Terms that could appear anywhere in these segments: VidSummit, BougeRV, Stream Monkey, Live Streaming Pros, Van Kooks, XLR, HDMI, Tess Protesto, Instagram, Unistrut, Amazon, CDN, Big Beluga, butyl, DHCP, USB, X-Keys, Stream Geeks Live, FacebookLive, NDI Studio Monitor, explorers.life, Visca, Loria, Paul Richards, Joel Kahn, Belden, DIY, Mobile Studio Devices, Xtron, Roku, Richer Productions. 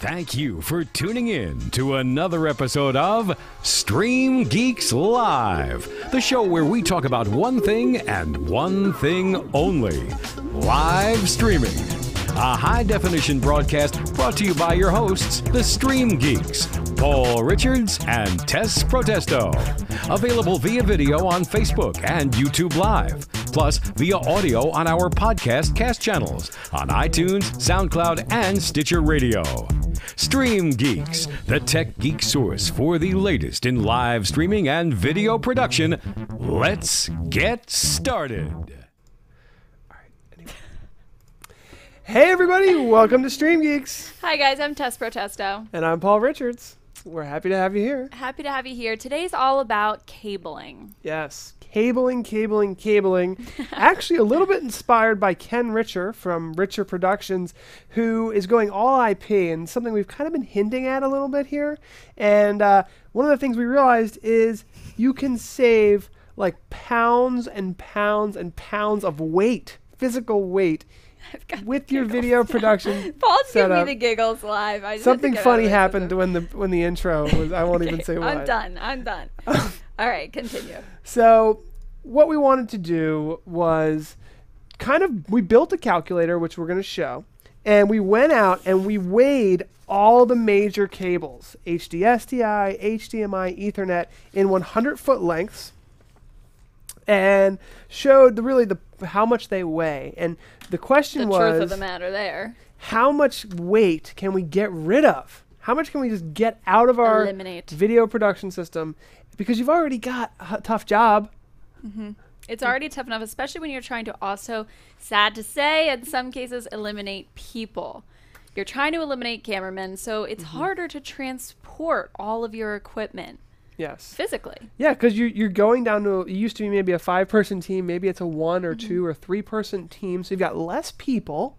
Thank you for tuning in to another episode of Stream Geeks Live, the show where we talk about one thing and one thing only, live streaming. A high-definition broadcast brought to you by your hosts, the Stream Geeks, Paul Richards and Tess Protesto. Available via video on Facebook and YouTube Live, plus via audio on our podcast cast channels on iTunes, SoundCloud, and Stitcher Radio. Stream Geeks, the tech geek source for the latest in live streaming and video production. Let's get started. All right, anyway. Hey everybody, welcome to Stream Geeks. Hi guys, I'm Tess Protesto. And I'm Paul Richards. We're happy to have you here. Happy to have you here. Today's all about cabling. Yes, cabling. Actually, a little bit inspired by Ken Richer from Richer Productions, who is going all IP, and something we've kind of been hinting at a little bit here. And one of the things we realized is you can save like pounds and pounds and pounds of weight, physical weight, with your video production. Paul's giving me the giggles live. I just something funny happened when the intro was. I won't even say why. I'm done. All right, continue. So what we wanted to do was kind of, we built a calculator, which we're going to show, and we went out and we weighed all the major cables, HDSDI, HDMI, Ethernet, in 100-foot lengths, and showed how much they weigh. And the question was, the truth of the matter there, how much weight can we get rid of? How much can we just get out of our video production system? Because you've already got a tough job. Mm-hmm. It's already tough enough, especially when you're trying to also, sad to say, in some cases, eliminate people. You're trying to eliminate cameramen, so it's harder to transport all of your equipment. Yes. Physically. Yeah, because you're going down to, it used to be maybe a 5-person team, maybe it's a 1 or 2 or 3-person team, so you've got less people,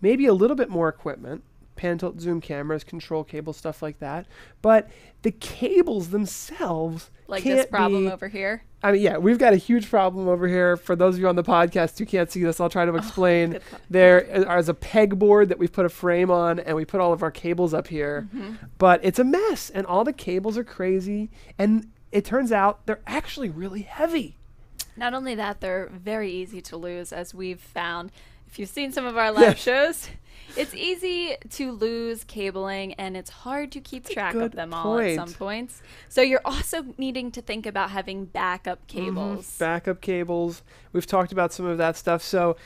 maybe a little bit more equipment, pan, tilt, zoom cameras, control cables, stuff like that. But the cables themselves, like this problem over here. I mean, yeah, we've got a huge problem over here. For those of you on the podcast who can't see this, I'll try to explain. Oh, there is a pegboard that we've put a frame on, and we put all of our cables up here. Mm-hmm. But it's a mess, and all the cables are crazy. And it turns out they're actually really heavy. Not only that, they're very easy to lose, as we've found. If you've seen some of our live shows, it's easy to lose cabling, and it's hard to keep track of them all at some points. So you're also needing to think about having backup cables. Mm-hmm. Backup cables. We've talked about some of that stuff. So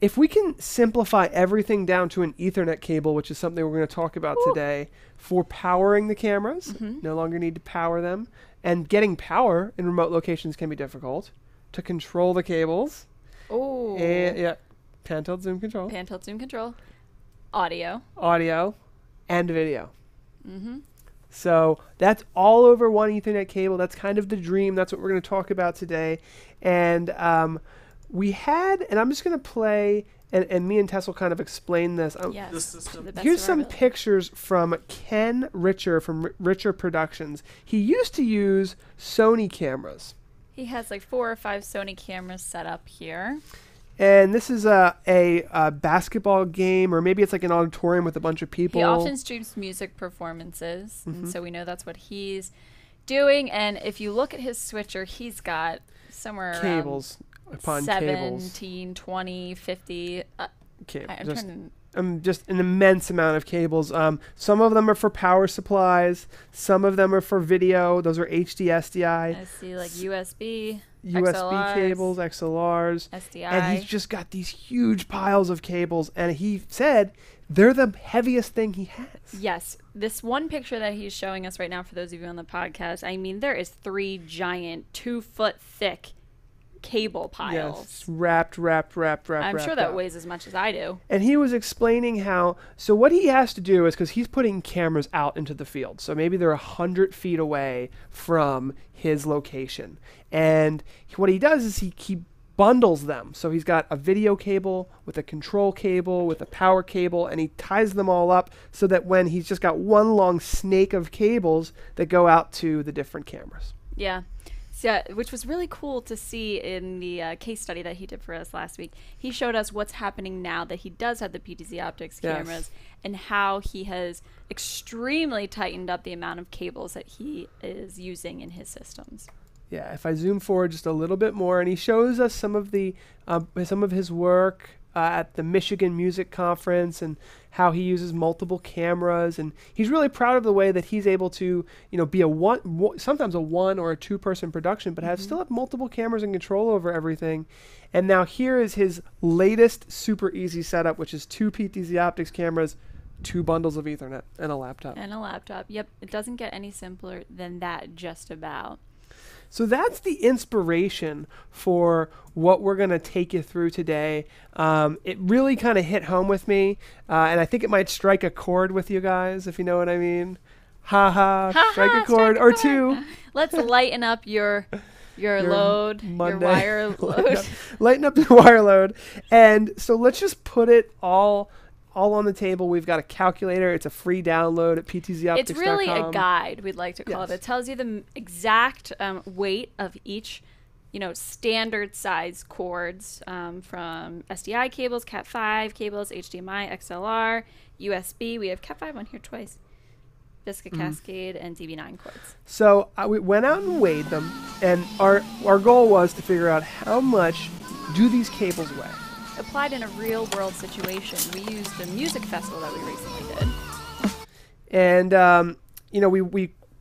if we can simplify everything down to an Ethernet cable, which is something we're going to talk about today, for powering the cameras, no longer need to power them. And getting power in remote locations can be difficult. To control the cables. Oh. Yeah. Pan, tilt, zoom, control. Pan, tilt, zoom, control. Audio. Audio and video. Mm-hmm. So that's all over one Ethernet cable. That's kind of the dream. That's what we're going to talk about today. And I'm just going to play, and me and Tess will kind of explain this. Here's some pictures from Ken Richer from Richer Productions. He used to use Sony cameras. He has like 4 or 5 Sony cameras set up here. And this is a basketball game, or maybe it's like an auditorium with a bunch of people. He often streams music performances, and so we know that's what he's doing. And if you look at his switcher, he's got somewhere cables upon 17, 20, 50. Cables. Just an immense amount of cables. Some of them are for power supplies. Some of them are for video. Those are HDSDI. I see, like USB. USB cables, XLRs, SDI. And he's just got these huge piles of cables, and he said they're the heaviest thing he has. Yes. This one picture that he's showing us right now, for those of you on the podcast, I mean, there is 3 giant 2-foot-thick cable piles. Yes, wrapped. I'm sure that weighs as much as I do. And he was explaining how, so what he has to do is, because he's putting cameras out into the field, so maybe they're 100 feet away from his location. And what he does is he bundles them. So he's got a video cable with a control cable with a power cable, and he ties them all up so that when he's just got one long snake of cables that go out to the different cameras. Yeah. So, which was really cool to see in the case study that he did for us last week. He showed us what's happening now that he does have the PTZ Optics cameras, and how he has extremely tightened up the amount of cables that he is using in his systems. Yeah, if I zoom forward just a little bit more, and he shows us some of the some of his work at the Michigan Music Conference, and how he uses multiple cameras, and he's really proud of the way that he's able to, you know, be a sometimes a one or a two-person production, but have still have multiple cameras and control over everything. And now here is his latest super easy setup, which is 2 PTZ Optics cameras, 2 bundles of Ethernet, and a laptop. Yep, it doesn't get any simpler than that, just about. So that's the inspiration for what we're going to take you through today. It really kind of hit home with me, and I think it might strike a chord with you guys, if you know what I mean. Strike a chord or two. Let's lighten up your wire load. Lighten up your wire load. And so let's just put it all on the table. We've got a calculator. It's a free download at PTZoptics.com. It's really a guide, we'd like to call it. It tells you the exact weight of each, you know, standard size cords from SDI cables, Cat5 cables, HDMI, XLR, USB. We have Cat5 on here twice. Biscuit Cascade and DB9 cords. So we went out and weighed them, and our goal was to figure out how much do these cables weigh. Applied in a real-world situation. We used the music festival that we recently did. And, you know, we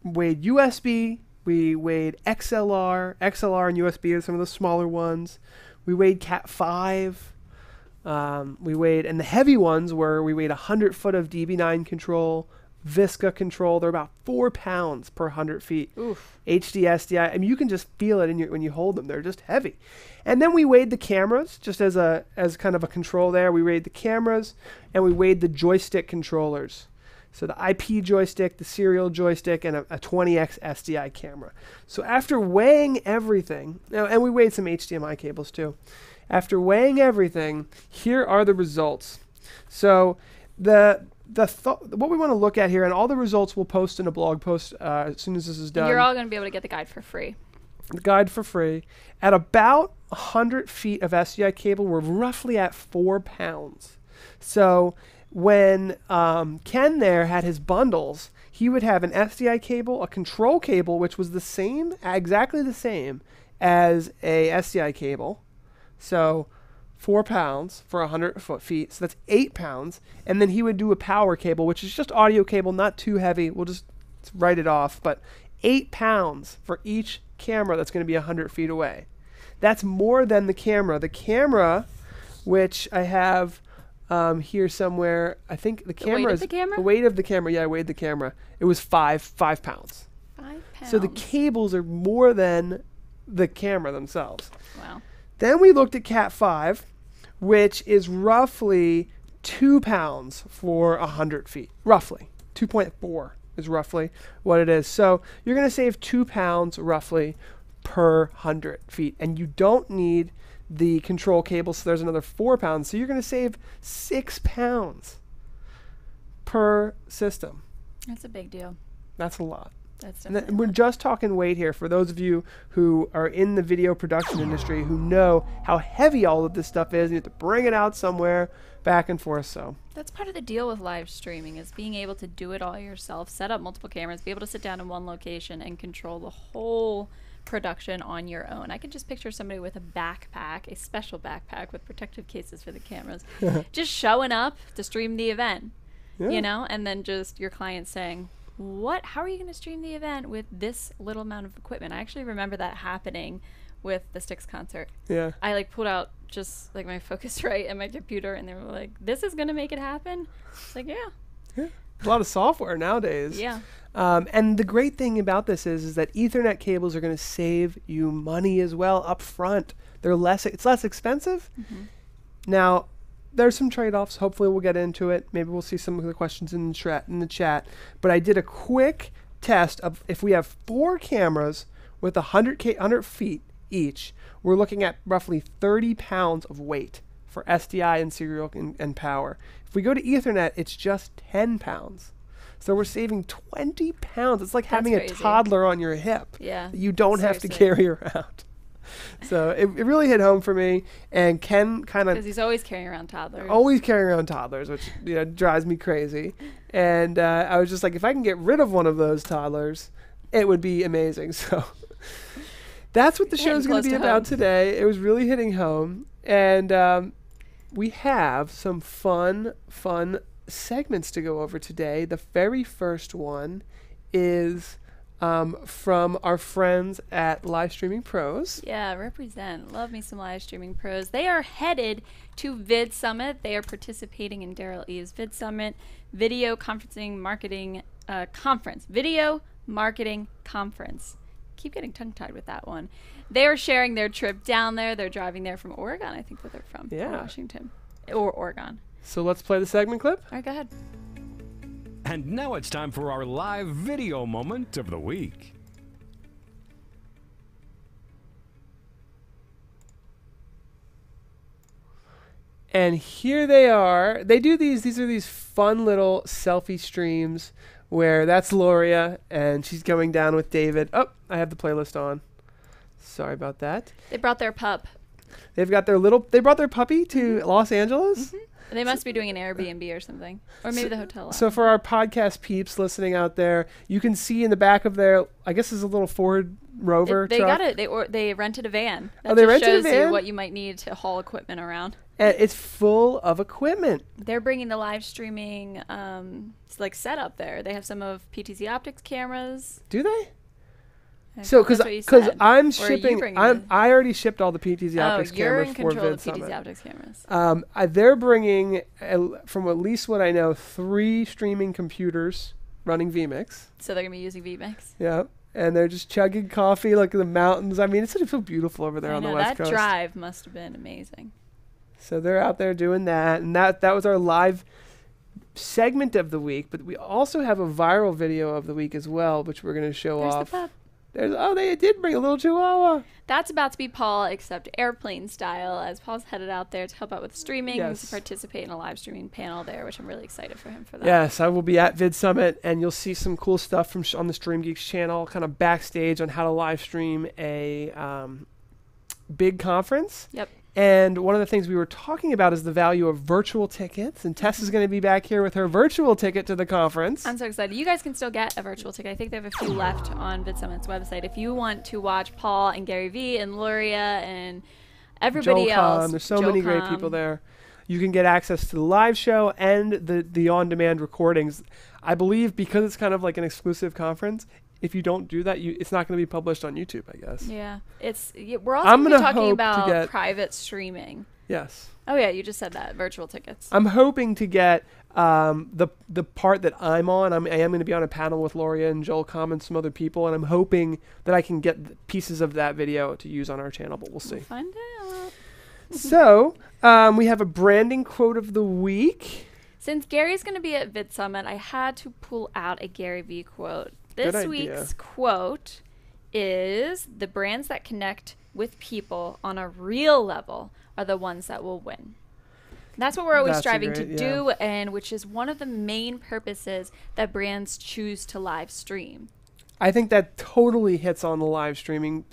weighed USB, we weighed XLR. XLR and USB are some of the smaller ones. We weighed Cat5. We weighed, and the heavy ones were, we weighed 100 foot of DB9 control, Visca control. They're about 4 pounds per 100 feet. Oof. HD, SDI. I mean, you can just feel it in your, when you hold them. They're just heavy. And then we weighed the cameras, just as a kind of a control there. We weighed the cameras, and we weighed the joystick controllers. So the IP joystick, the serial joystick, and a 20x SDI camera. So after weighing everything, and we weighed some HDMI cables too. After weighing everything, here are the results. So what we want to look at here, and all the results we'll post in a blog post as soon as this is done. You're all going to be able to get the guide for free. The guide for free. At about 100 feet of SDI cable, we're roughly at 4 pounds. So when Ken there had his bundles, he would have an SDI cable, a control cable, which was the same, exactly the same as a SDI cable. So 4 pounds for 100 feet, so that's 8 pounds. And then he would do a power cable, which is just audio cable, not too heavy. We'll just write it off, but 8 pounds for each camera that's going to be 100 feet away. That's more than the camera. The camera, which I have here somewhere, I think the camera the weight of the camera. Yeah, I weighed the camera. It was five pounds. 5 pounds. So the cables are more than the camera themselves. Wow. Then we looked at Cat5, which is roughly 2 pounds for 100 feet. Roughly. 2.4 is roughly what it is. So you're going to save 2 pounds roughly per 100 feet. And you don't need the control cable, so there's another 4 pounds. So you're going to save 6 pounds per system. That's a big deal. That's a lot. And we're just talking weight here. For those of you who are in the video production industry, who know how heavy all of this stuff is, and you have to bring it out somewhere, back and forth. So that's part of the deal with live streaming, is being able to do it all yourself, set up multiple cameras, be able to sit down in one location and control the whole production on your own. I can just picture somebody with a backpack, a special backpack with protective cases for the cameras, just showing up to stream the event, you know, and then just your client saying, "What? How are you going to stream the event with this little amount of equipment?" I actually remember that happening with the Styx concert. Yeah. I like pulled out just like my Focusrite and my computer, and they were like, "This is going to make it happen." It's like, yeah. A lot of software nowadays. Yeah. And the great thing about this is that Ethernet cables are going to save you money as well up front. They're less. It's less expensive. Now, there's some trade-offs. Hopefully we'll get into it. Maybe we'll see some of the questions in the chat. But I did a quick test of if we have 4 cameras with 100 feet each, we're looking at roughly 30 pounds of weight for SDI and serial and power. If we go to Ethernet, it's just 10 pounds. So we're saving 20 pounds. It's like That's having crazy. A toddler on your hip. Yeah. You don't have to carry around. So it really hit home for me. And Ken kind of... Because he's always carrying around toddlers. Always carrying around toddlers, which drives me crazy. And I was just like, if I can get rid of one of those toddlers, it would be amazing. So that's what the show's going to be about today. It was really hitting home. And we have some fun segments to go over today. The very first one is... from our friends at Live Streaming Pros. Yeah, represent. Love me some Live Streaming Pros. They are headed to VidSummit. They are participating in Daryl Eve's VidSummit Video Conferencing Marketing Conference. Video Marketing Conference. Keep getting tongue-tied with that one. They are sharing their trip down there. They're driving there from Oregon, I think, where they're from. Yeah. Washington. Or Oregon. So let's play the segment clip. All right, go ahead. And now it's time for our live video moment of the week. And here they are. They do these are these fun little selfie streams where that's Loria and she's going down with David. Oh, I have the playlist on. Sorry about that. They brought their pup. They brought their puppy to Los Angeles. Mm-hmm. They must be doing an Airbnb or something, or maybe the hotel. So for our podcast peeps listening out there, you can see in the back of their, I guess, is a little Ford Rover. They got it. They rented a van. That just shows you what you might need to haul equipment around. And it's full of equipment. They're bringing the live streaming setup there. They have some of PTZ Optics cameras. Do they? So, because I'm shipping, I already shipped all the PTZ Optics cameras for VidSummit. Oh, you're in control of PTZ Optics cameras. They're bringing, from at least what I know, 3 streaming computers running vMix. So they're going to be using vMix. Yeah, and they're just chugging coffee like in the mountains. I mean, it's so beautiful over there on the West Coast. That drive must have been amazing. So they're out there doing that, and that was our live segment of the week. But we also have a viral video of the week as well, which we're going to show off. There's the pup. Oh, they did bring a little chihuahua. That's about to be Paul, except airplane style, as Paul's headed out there to help out with streaming and to participate in a live streaming panel there, which I'm really excited for him for that. Yes, I will be at VidSummit, and you'll see some cool stuff from on the Stream Geeks channel, kind of backstage on how to live stream a big conference. Yep. And one of the things we were talking about is the value of virtual tickets. And Tess is going to be back here with her virtual ticket to the conference. I'm so excited. You guys can still get a virtual ticket. I think they have a few left on VidSummit's website. If you want to watch Paul and Gary V and Loria and everybody else. There's so many great people there. You can get access to the live show and the on-demand recordings. I believe because it's kind of like an exclusive conference, if you don't do that, it's not going to be published on YouTube, I guess. Yeah. We're also talking about private streaming. Yes. Oh, yeah, you just said that. Virtual tickets. I'm hoping to get the part that I'm on. I am going to be on a panel with Loria and Joel Kahn and some other people, and I'm hoping that I can get pieces of that video to use on our channel, but we'll see. We'll find out. So we have a branding quote of the week. Since Gary's going to be at VidSummit, I had to pull out a Gary V quote. This week's quote is, "The brands that connect with people on a real level are the ones that will win." That's what we're always striving to do, and which is one of the main purposes that brands choose to live stream. I think that totally hits on the live streaming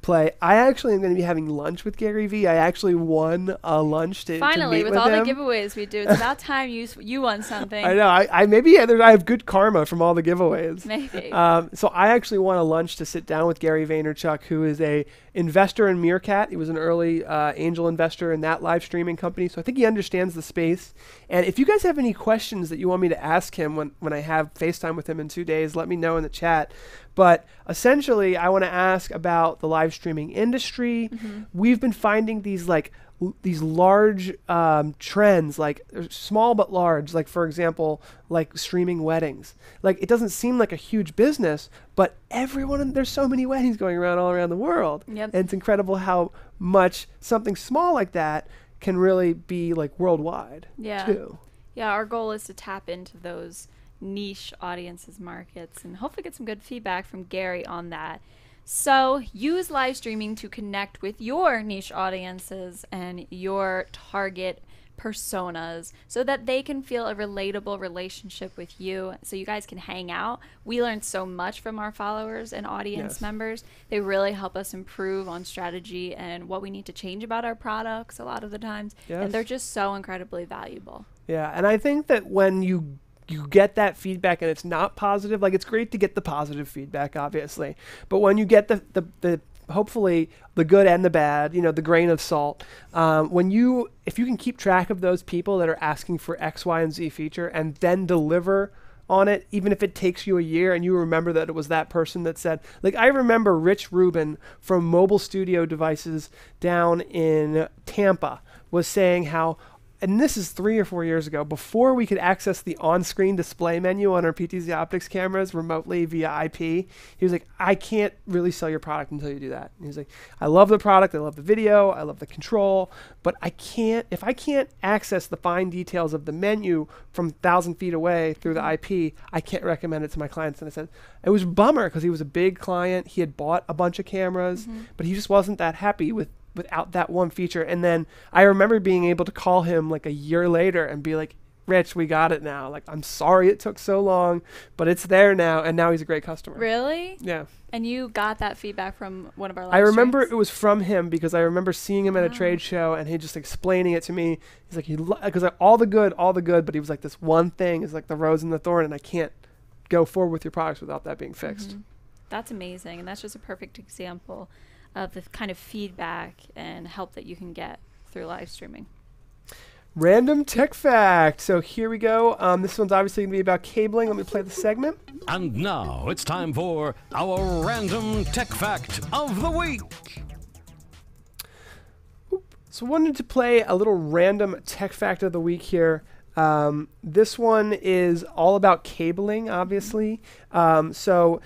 play. I actually am going to be having lunch with Gary Vee. I actually won a lunch to meet with all him. The giveaways we do, it's about time you won something. I know. I have good karma from all the giveaways. Maybe. So I actually won a lunch to sit down with Gary Vaynerchuk, who is a investor in Meerkat. He was an early angel investor in that live streaming company. So I think he understands the space. And if you guys have any questions that you want me to ask him when I have FaceTime with him in 2 days, let me know in the chat. But essentially, I want to ask about the live streaming industry. Mm-hmm. We've been finding these large trends, like small but large, like for example, like streaming weddings. Like it doesn't seem like a huge business, but there's so many weddings going around all around the world. Yep. And it's incredible how much something small like that can really be like worldwide too. Yeah, our goal is to tap into those niche audiences, markets, and hopefully get some good feedback from Gary on that. So use live streaming to connect with your niche audiences and your target personas so that they can feel a relatable relationship with you, so you guys can hang out. We learn so much from our followers and audience members. They really help us improve on strategy and what we need to change about our products a lot of the times. And they're just so incredibly valuable. And I think that when you get that feedback and it's not positive, like, it's great to get the positive feedback, obviously, but when you get the hopefully the good and the bad, you know, the grain of salt, if you can keep track of those people that are asking for X, Y, and Z feature and then deliver on it, even if it takes you a year, and you remember that it was that person that said, like, I remember Rich Rubin from Mobile Studio Devices down in Tampa was saying how, and this is 3 or 4 years ago, before we could access the on-screen display menu on our PTZ Optics cameras remotely via IP, he was like, I can't really sell your product until you do that. And he was like, I love the product, I love the video, I love the control, but I can't, if I can't access the fine details of the menu from 1,000 feet away through the IP, I can't recommend it to my clients. And I said, it was a bummer, because he was a big client, he had bought a bunch of cameras, but he just wasn't that happy with without that one feature. And then I remember being able to call him like a year later and be like, Rich, we got it now. Like, I'm sorry it took so long, but it's there now. And now he's a great customer. Really? Yeah. And you got that feedback from one of our live streams? I remember it was from him, because I remember seeing him at a trade show and he just explaining it to me. He's like, because all the good, but he was like, this one thing is like the rose and the thorn, and I can't go forward with your products without that being fixed. That's amazing. And that's just a perfect example of the kind of feedback and help that you can get through live streaming. Random tech fact. So here we go. This one's obviously going to be about cabling. Let me play the segment. And now it's time for our random tech fact of the week. So I wanted to play a little random tech fact of the week here. This one is all about cabling, obviously. So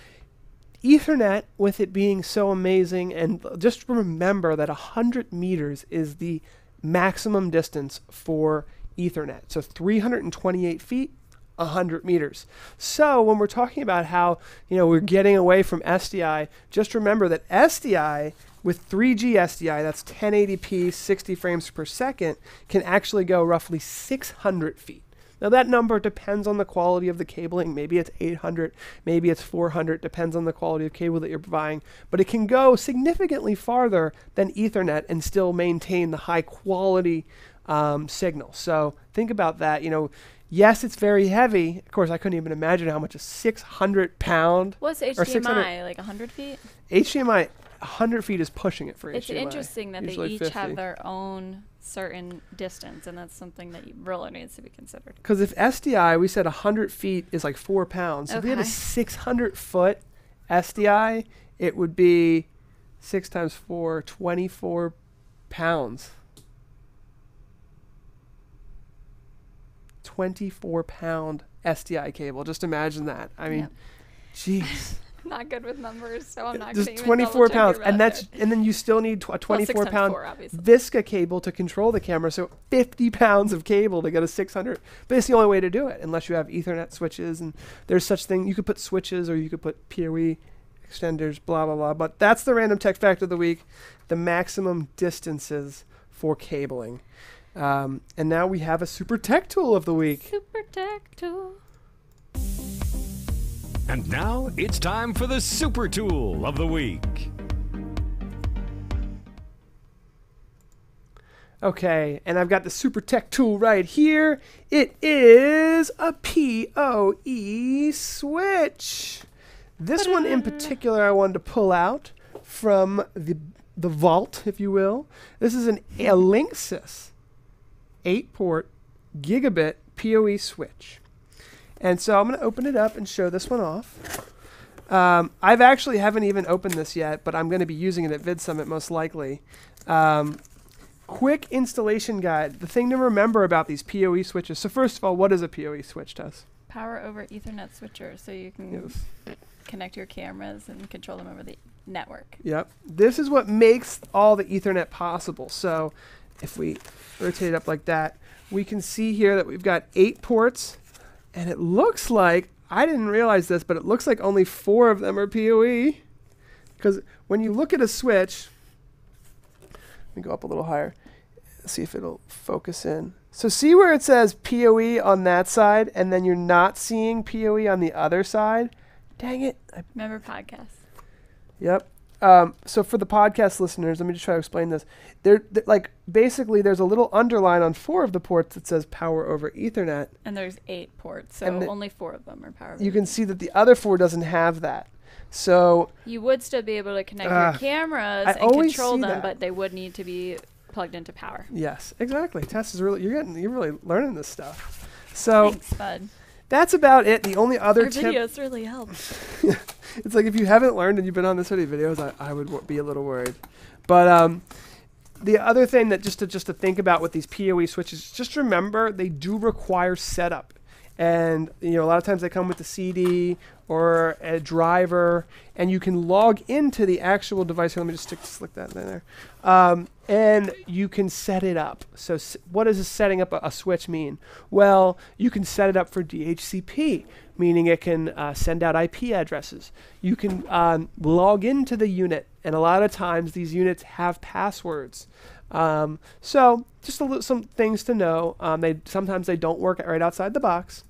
Ethernet, with it being so amazing, and just remember that 100 meters is the maximum distance for Ethernet. So 328 feet, 100 meters. So when we're talking about how, you know, we're getting away from SDI, just remember that SDI with 3G SDI, that's 1080p, 60 frames per second, can actually go roughly 600 feet. Now, that number depends on the quality of the cabling. Maybe it's 800, maybe it's 400, depends on the quality of cable that you're buying. But it can go significantly farther than Ethernet and still maintain the high quality signal. So think about that. You know, yes, it's very heavy. Of course, I couldn't even imagine how much a 600-pound... What's HDMI? Like 100 feet? HDMI, 100 feet is pushing it for HDMI. It's interesting that usually they each 50. Have their own certain distance, and that's something that really needs to be considered. Because if SDI, we said 100 feet is like 4 pounds. So if we had a 600-foot SDI, it would be 6 times 4, 24 pounds. 24-pound SDI cable. Just imagine that. I mean, jeez. Not good with numbers, so I'm not going to even 24 pounds, and that's it. And then you still need a 24-pound Visca cable to control the camera, so 50 pounds of cable to get a 600. But it's the only way to do it, unless you have Ethernet switches, and there's such thing. You could put switches, or you could put PoE extenders, blah, blah, blah. But that's the random tech fact of the week, the maximum distances for cabling. And now we have a super tech tool of the week. Super tech tool. And now it's time for the super tool of the week. Okay, and I've got the super tech tool right here. It is a PoE switch. This one in particular I wanted to pull out from the vault, if you will. This is a Linksys 8-port gigabit PoE switch. And so I'm going to open it up and show this one off. I've actually haven't even opened this yet, but I'm going to be using it at VidSummit most likely. Quick installation guide. The thing to remember about these PoE switches. So first of all, what is a PoE switch, Tess? Power over Ethernet switcher. So you can connect your cameras and control them over the network. Yep. This is what makes all the Ethernet possible. So if we rotate it up like that, we can see here that we've got 8 ports. And it looks like, I didn't realize this, but it looks like only 4 of them are PoE. Because when you look at a switch, let me go up a little higher. Let's see if it'll focus in. So see where it says PoE on that side, and then you're not seeing PoE on the other side? Dang it. Remember podcasts. Yep. So for the podcast listeners, let me just try to explain this. Like, basically, there's a little underline on 4 of the ports that says power over Ethernet. And there's 8 ports, so only 4 of them are power over Ethernet. You can see that the other 4 doesn't have that. So you would still be able to connect your cameras and control them, but they would need to be plugged into power. Yes, exactly. Tess is really, you're really learning this stuff. So thanks, bud. That's about it. The only other tip. Our videos really help. It's like if you haven't learned and you've been on this many videos, I would be a little worried. But the other thing that just to think about with these PoE switches, just remember they do require setup. And you know, a lot of times they come with the CD or a driver, and you can log into the actual device. Here, let me just slick that in there. And you can set it up. So what does setting up a switch mean? Well, you can set it up for DHCP, meaning it can send out IP addresses. You can log into the unit, and a lot of times these units have passwords. So just some things to know. Sometimes they don't work right outside the box.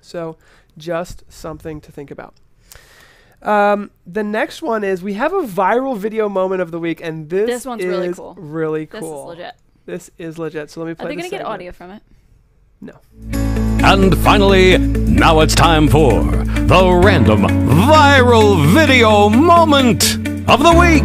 So just something to think about. The next one is we have a viral video moment of the week, and this one's really cool. This is legit. This is legit. So let me play. Are they going to get audio from it? No. And finally, now it's time for the random viral video moment of the week.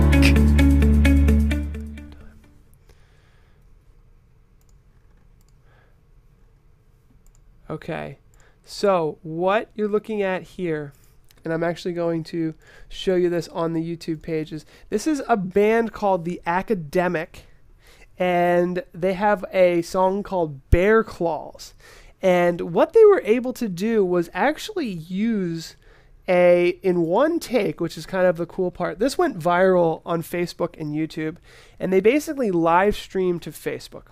Okay, so what you're looking at here, and I'm actually going to show you this on the YouTube page, this is a band called The Academic, and they have a song called Bear Claws. And what they were able to do was actually use in one take, which is kind of the cool part. This went viral on Facebook and YouTube, and they basically live streamed to Facebook.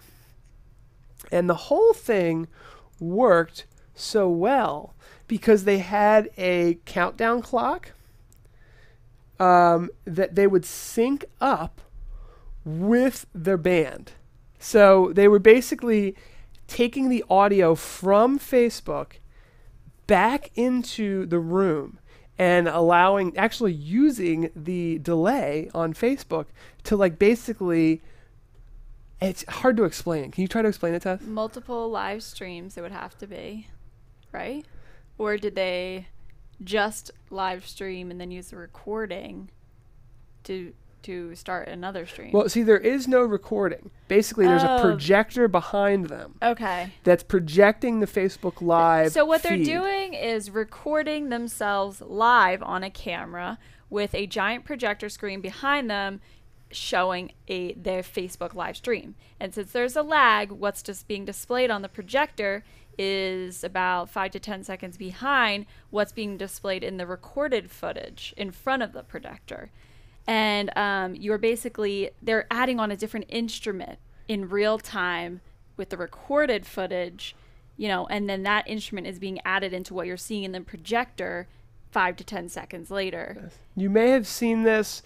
And the whole thing worked so well because they had a countdown clock that they would sync up with their band. So they were basically taking the audio from Facebook back into the room and actually using the delay on Facebook to basically. It's hard to explain. Can you try to explain it, Tess? Multiple live streams it would have to be, right? Or did they just live stream and then use the recording to start another stream? Well, see, there is no recording. Basically, there's a projector behind them. Okay. That's projecting the Facebook Live So what feed. They're doing is recording themselves live on a camera with a giant projector screen behind them, showing their Facebook live stream. And since there's a lag, what's just being displayed on the projector is about 5 to 10 seconds behind what's being displayed in the recorded footage in front of the projector. And they're adding on a different instrument in real time with the recorded footage, you know, and then that instrument is being added into what you're seeing in the projector 5 to 10 seconds later. Yes. You may have seen this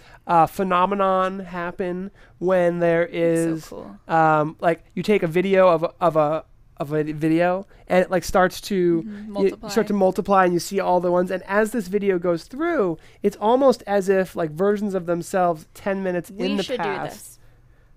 phenomenon happen when there is so cool. Like you take a video of a video and it starts to multiply, and you see all the ones, and as this video goes through, it's almost as if versions of themselves 10 minutes in the past. We should do this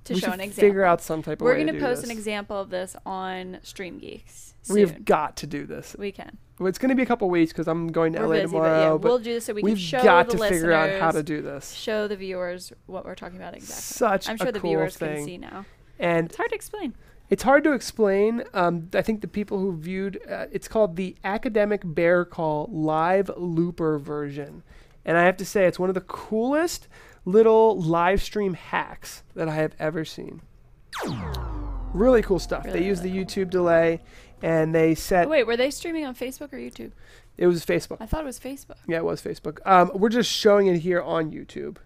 to show an example. Figure out some type of way to do this. We're going to post an example of this on Stream Geeks. We've got to do this. We can. Well, it's going to be a couple weeks because I'm going to LA tomorrow. Yeah, we'll do this so we can show the listeners. We've got to figure out how to do this. Show the viewers what we're talking about exactly. Such a cool thing. I'm sure the viewers can see now. And it's hard to explain. It's hard to explain. I think the people who viewed, it's called the Academic Bear Call Live Looper version. And I have to say, it's one of the coolest little live stream hacks that I have ever seen. Really cool stuff. Really, they use the YouTube delay. And they said... Wait, were they streaming on Facebook or YouTube? It was Facebook. I thought it was Facebook. Yeah, it was Facebook. We're just showing it here on YouTube.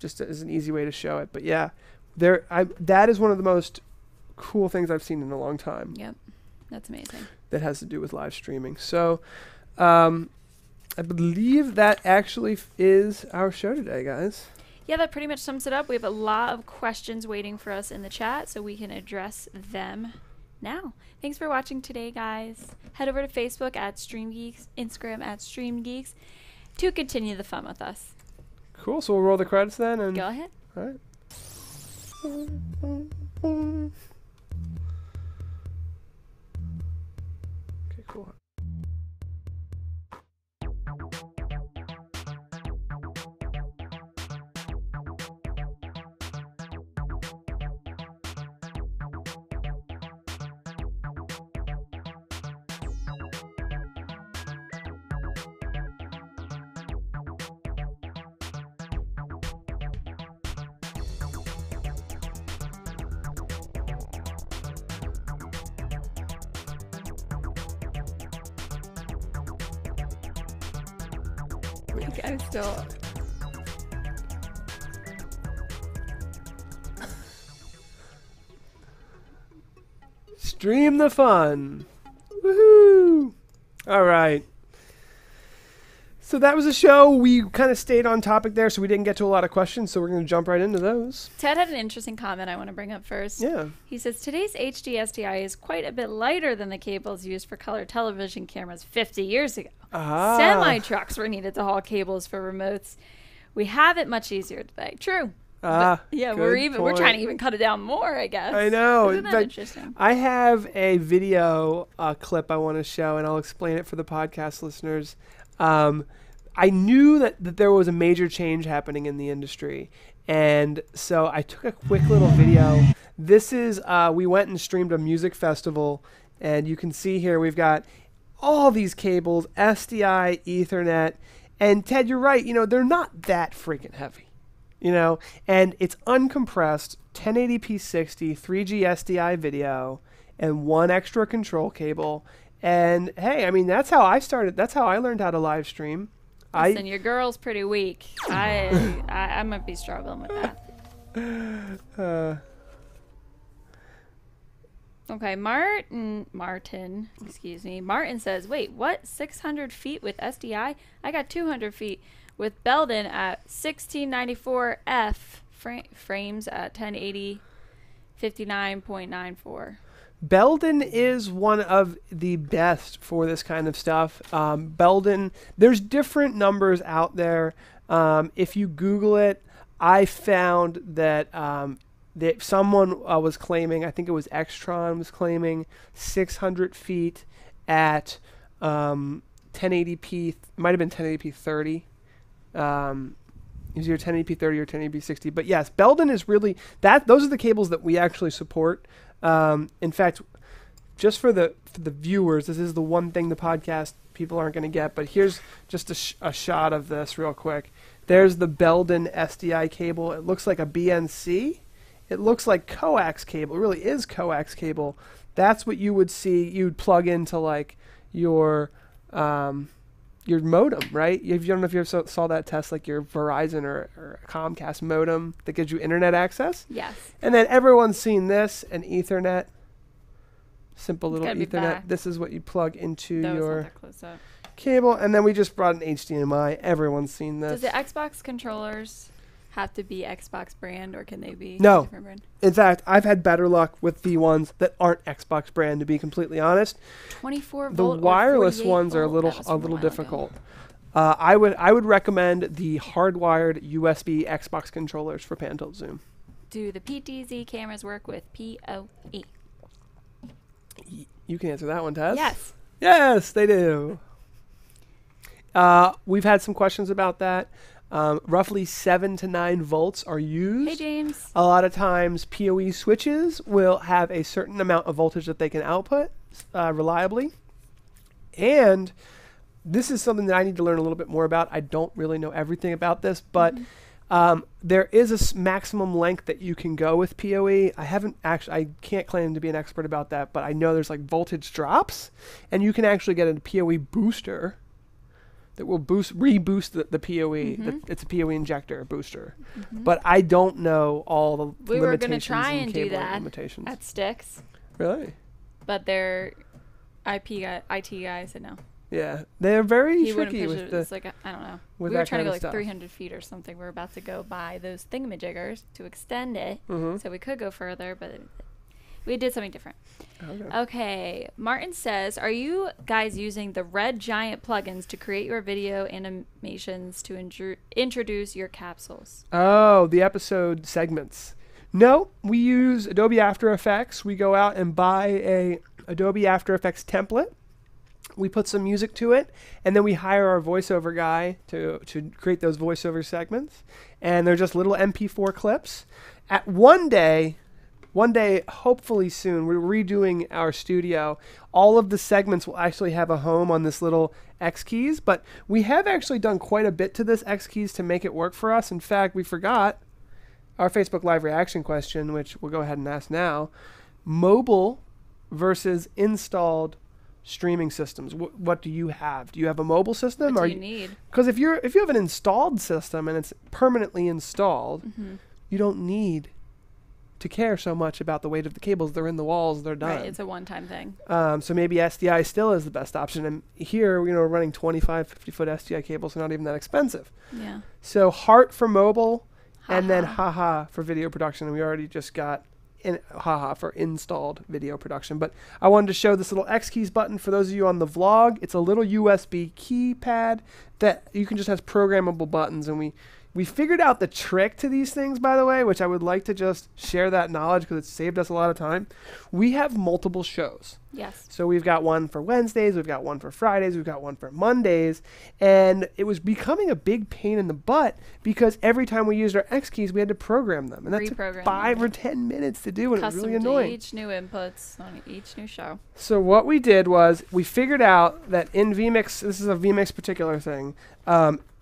Just as an easy way to show it. But yeah, that is one of the most cool things I've seen in a long time. Yep, that's amazing. That has to do with live streaming. So I believe that actually is our show today, guys. yeah, that pretty much sums it up. We have a lot of questions waiting for us in the chat, so we can address them now. Thanks for watching today, guys. Head over to Facebook at Stream Geeks, Instagram at Stream Geeks to continue the fun with us. Cool, so we'll roll the credits then. And go ahead. All right. Okay, cool. I'm still. Stream the fun. Woohoo! All right. So that was a show. We kind of stayed on topic there, so we didn't get to a lot of questions, so we're going to jump right into those. Ted had an interesting comment I want to bring up first. Yeah. He says, today's HD SDI is quite a bit lighter than the cables used for color television cameras 50 years ago. Ah. Semi-trucks were needed to haul cables for remotes. We have it much easier today. True. Yeah, we're trying to even cut it down more, I guess. I know. Isn't that interesting? I have a video clip I want to show, and I'll explain it for the podcast listeners. I knew that there was a major change happening in the industry, and so I took a quick little video. This is we went and streamed a music festival, and you can see here we've got all these cables, SDI, Ethernet, and Ted, you're right. You know, they're not that freaking heavy, you know, and it's uncompressed 1080p 60 3G SDI video and one extra control cable. And hey, I mean, that's how I started. That's how I learned how to live stream. Listen, your girl's pretty weak. I might be struggling with that. Okay, Martin, excuse me. Martin says, wait, what? 600 feet with SDI? I got 200 feet with Belden at 1694F, frames at 1080, 59.94. Belden is one of the best for this kind of stuff. Belden, there's different numbers out there. If you Google it, I found that, that someone was claiming, I think it was Xtron was claiming 600 feet at 1080p, might have been 1080p 30. Is your 1080p 30 or 1080p 60? But yes, Belden is really, those are the cables that we actually support. In fact, just for the viewers, this is the one thing the podcast people aren't going to get, but here's just a shot of this real quick. There's the Belden SDI cable. It looks like a BNC. It looks like coax cable. It really is coax cable. That's what you would see. You'd plug into like your modem, right? You don't know if you ever saw that, Test, like your Verizon or Comcast modem that gives you internet access. Yes. And then everyone's seen this, an Ethernet, simple little Ethernet. This is what you plug into your cable. And then we just brought an HDMI. Everyone's seen this. Does the Xbox controllers have to be Xbox brand, or can they be different brand? In fact, I've had better luck with the ones that aren't Xbox brand, to be completely honest. 24 volt. The wireless ones are a little difficult. I would recommend the hardwired USB Xbox controllers for pan-tilt zoom. Do the PTZ cameras work with PoE? You can answer that one, Tess. Yes. Yes, they do. We've had some questions about that. Roughly 7 to 9 volts are used. Hey, James. A lot of times PoE switches will have a certain amount of voltage that they can output reliably. And this is something that I need to learn a little bit more about. I don't really know everything about this, but there is a maximum length that you can go with PoE. I can't claim to be an expert about that, but I know there's like voltage drops, and you can actually get a PoE booster that will reboost the PoE. Mm-hmm. It's a PoE injector booster. Mm-hmm. But I don't know all the limitations. We were going to try and do that at Sticks. Really? But their IT guy said no. Yeah, they're very tricky with the. It's like I don't know. We were trying to go like 300 feet or something. We're about to go by those thingamajiggers to extend it, so we could go further, but we did something different. Okay. Okay, Martin says, "Are you guys using the Red Giant plugins to create your video animations to introduce your capsules?" Oh, the episode segments. No, we use Adobe After Effects. We go out and buy a Adobe After Effects template. We put some music to it, and then we hire our voiceover guy to create those voiceover segments. And they're just little MP4 clips. At one day, hopefully soon, we're redoing our studio. All of the segments will actually have a home on this little X-Keys, but we have actually done quite a bit to this X-Keys to make it work for us. In fact, we forgot our Facebook Live reaction question, which we'll go ahead and ask now. Mobile versus installed streaming systems. What do you have? Do you have a mobile system? What do you need? Because if you have an installed system and it's permanently installed, you don't need to care so much about the weight of the cables. They're in the walls. They're done. Right, it's a one-time thing. So maybe SDI still is the best option. And here, you know, we're running 25, 50-foot SDI cables are not even that expensive. Yeah. So Heart for mobile, and then HaHa for video production. And we already just got HaHa for installed video production. But I wanted to show this little X keys button for those of you on the vlog. It's a little USB keypad that you can just have programmable buttons. And we figured out the trick to these things, by the way, which I would like to just share that knowledge because it's saved us a lot of time. We have multiple shows. Yes. So we've got one for Wednesdays, we've got one for Fridays, we've got one for Mondays, and it was becoming a big pain in the butt because every time we used our X keys, we had to program them, and that took 5 or 10 minutes to do, and it was really annoying. Each new inputs on each new show. So what we did was we figured out that in vMix, this is a vMix particular thing.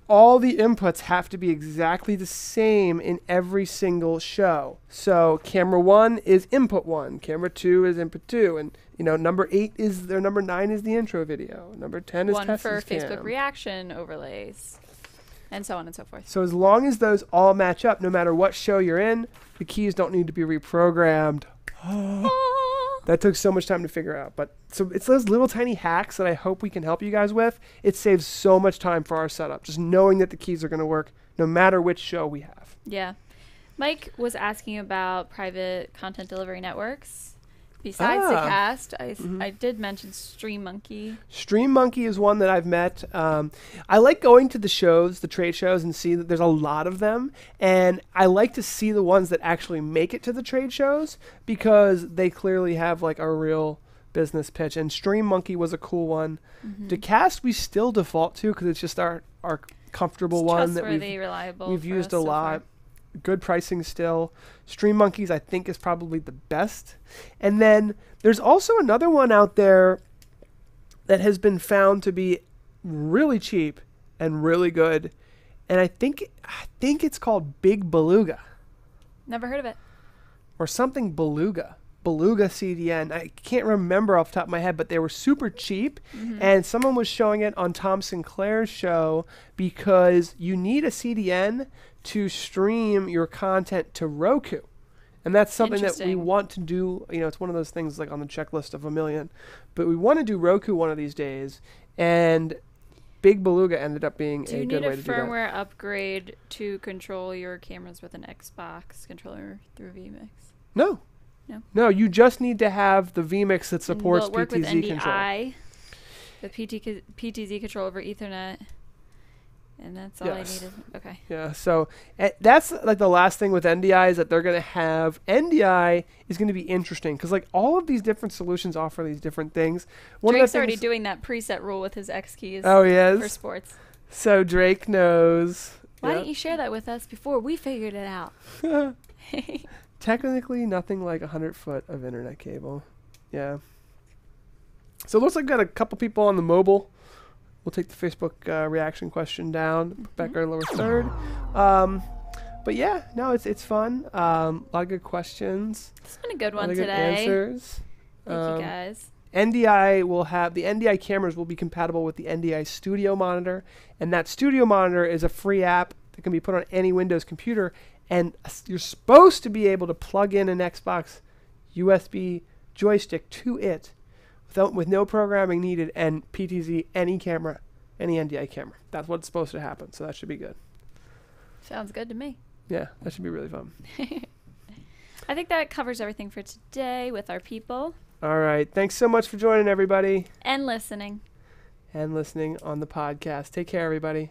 All the inputs have to be exactly the same in every single show. So camera 1 is input 1, camera 2 is input 2, and you know number 8 is their number 9 is the intro video, number 10 is Tess's cam. One for Facebook reaction overlays, and so on and so forth. So as long as those all match up, no matter what show you're in, the keys don't need to be reprogrammed. That took so much time to figure out, but so it's those little tiny hacks that I hope we can help you guys with. It saves so much time for our setup, just knowing that the keys are going to work no matter which show we have. Yeah. Mike was asking about private content delivery networks. Besides the cast, I did mention Stream Monkey. Stream Monkey is one that I've met. I like going to the shows, the trade shows, and see that there's a lot of them. And I like to see the ones that actually make it to the trade shows because they clearly have like a real business pitch. And Stream Monkey was a cool one. The cast we still default to because it's just our comfortable one that we've used a lot. Good pricing still. Stream Monkeys, I think, is probably the best. And then there's also another one out there that has been found to be really cheap and really good. And I think it's called Big Beluga. Never heard of it. Or something Beluga. Beluga CDN. I can't remember off the top of my head, but they were super cheap. And someone was showing it on Tom Sinclair's show because you need a CDN to stream your content to Roku. And that's something that we want to do. You know, it's one of those things like on the checklist of a million. But we want to do Roku one of these days. And Big Beluga ended up being a good way to do that. Do you need a firmware upgrade to control your cameras with an Xbox controller through vMix? No. No. No, you just need to have the vMix that supports PTZ control. Will it work with NDI, the PTZ control over Ethernet? And that's all I needed. Okay. Yeah. So that's like the last thing with NDI is that they're going to have NDI is going to be interesting because like all of these different solutions offer these different things. Drake's already doing that preset rule with his X keys. Oh yes. For sports. So Drake knows. Why didn't you share that with us before we figured it out? Technically, nothing like 100 foot of internet cable. Yeah. So it looks like we've got a couple people on the mobile. We'll take the Facebook reaction question down, back our lower third. But yeah, no, it's fun. A lot of good questions. This has been a good one today. Good answers. Thank you guys. NDI will have the NDI cameras will be compatible with the NDI Studio Monitor, and that Studio Monitor is a free app that can be put on any Windows computer, and you're supposed to be able to plug in an Xbox USB joystick to it. with no programming needed, and PTZ any camera, any NDI camera. That's what's supposed to happen, so that should be good. Sounds good to me. Yeah, that should be really fun. I think that covers everything for today with our people. All right. Thanks so much for joining, everybody. And listening. And listening on the podcast. Take care, everybody.